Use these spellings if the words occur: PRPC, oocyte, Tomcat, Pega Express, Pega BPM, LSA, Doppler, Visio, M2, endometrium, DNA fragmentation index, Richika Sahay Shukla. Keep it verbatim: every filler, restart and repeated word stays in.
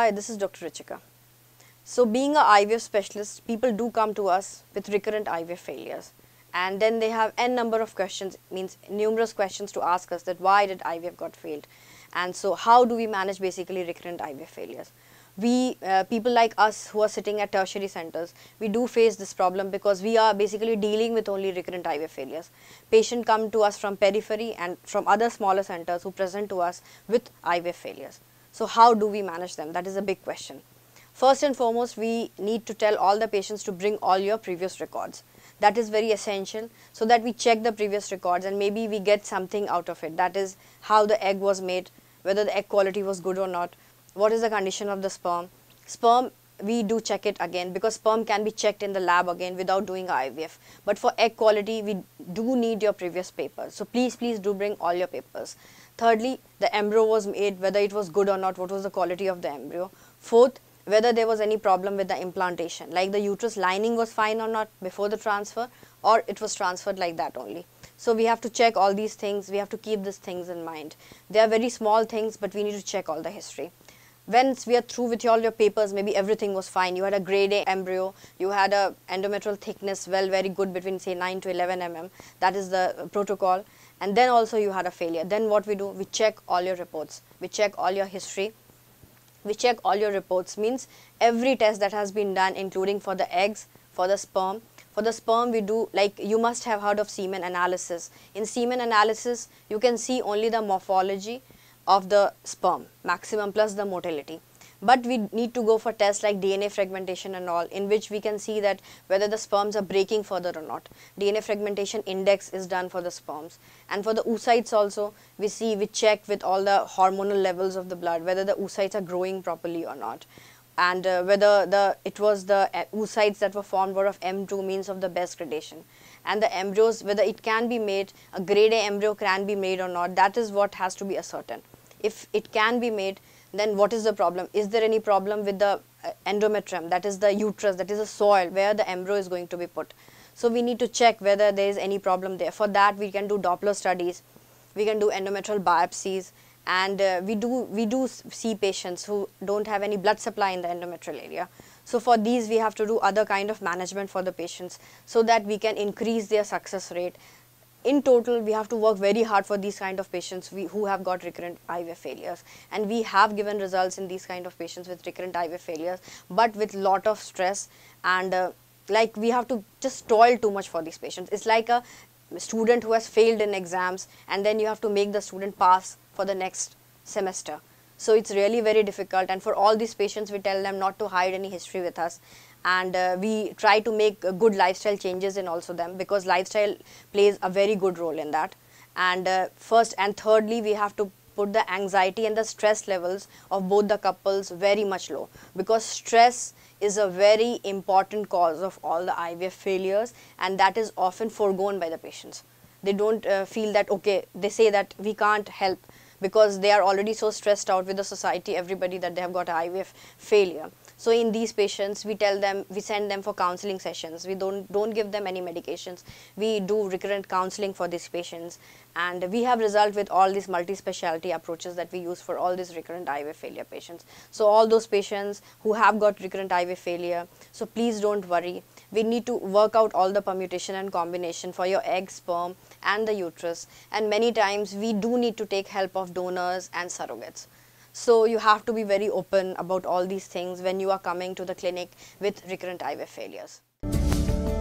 Hi, this is Doctor Richika. So being an I V F specialist, people do come to us with recurrent I V F failures. And then they have n number of questions, means numerous questions to ask us that why did I V F got failed? And so how do we manage basically recurrent I V F failures? We, uh, people like us who are sitting at tertiary centers, we do face this problem because we are basically dealing with only recurrent I V F failures. Patients come to us from periphery and from other smaller centers who present to us with I V F failures. So how do we manage them? That is a big question. First and foremost, we need to tell all the patients to bring all your previous records. That is very essential so that we check the previous records and maybe we get something out of it. That is how the egg was made, whether the egg quality was good or not, what is the condition of the sperm. Sperm, we do check it again because sperm can be checked in the lab again without doing I V F. But for egg quality, we do need your previous papers. So please, please do bring all your papers. Thirdly, the embryo was made, whether it was good or not, what was the quality of the embryo. Fourth, whether there was any problem with the implantation, like the uterus lining was fine or not before the transfer, or it was transferred like that only. So we have to check all these things, we have to keep these things in mind. They are very small things, but we need to check all the history. Once we are through with all your papers, maybe everything was fine, you had a grade A embryo, you had a endometrial thickness well very good between say nine to eleven millimeters, that is the protocol, and then also you had a failure. Then what we do, we check all your reports, we check all your history. We check all your reports, means every test that has been done, including for the eggs, for the sperm. For the sperm we do, like you must have heard of semen analysis. In semen analysis you can see only the morphology of the sperm, maximum plus the motility. But we need to go for tests like D N A fragmentation and all, in which we can see that whether the sperms are breaking further or not. D N A fragmentation index is done for the sperms. And for the oocytes also, we see, we check with all the hormonal levels of the blood, whether the oocytes are growing properly or not. And uh, whether the it was the oocytes that were formed were of M two, means of the best gradation. And the embryos, whether it can be made, a grade A embryo can be made or not, that is what has to be ascertained. If it can be made, then what is the problem? Is there any problem with the endometrium, that is the uterus, that is the soil where the embryo is going to be put? So we need to check whether there is any problem there. For that we can do Doppler studies, we can do endometrial biopsies, and uh, we do we do see patients who don't have any blood supply in the endometrial area. So for these we have to do other kind of management for the patients so that we can increase their success rate. In total, we have to work very hard for these kind of patients we, who have got recurrent I V F failures, and we have given results in these kind of patients with recurrent I V F failures, but with lot of stress, and uh, like we have to just toil too much for these patients. It's like a student who has failed in exams and then you have to make the student pass for the next semester. So it's really very difficult, and for all these patients we tell them not to hide any history with us, and uh, we try to make uh, good lifestyle changes in also them, because lifestyle plays a very good role in that. And uh, first and thirdly, we have to put the anxiety and the stress levels of both the couples very much low, because stress is a very important cause of all the I V F failures, and that is often foregone by the patients. They don't uh, feel that, okay, they say that we can't help, because they are already so stressed out with the society, everybody, that they have got I V F failure. So in these patients, we tell them, we send them for counseling sessions. We don't, don't give them any medications. We do recurrent counseling for these patients. And we have result with all these multi-speciality approaches that we use for all these recurrent I V F failure patients. So all those patients who have got recurrent I V F failure, so please don't worry. We need to work out all the permutation and combination for your egg, sperm and the uterus, and many times we do need to take help of donors and surrogates. So you have to be very open about all these things when you are coming to the clinic with recurrent I V F failures.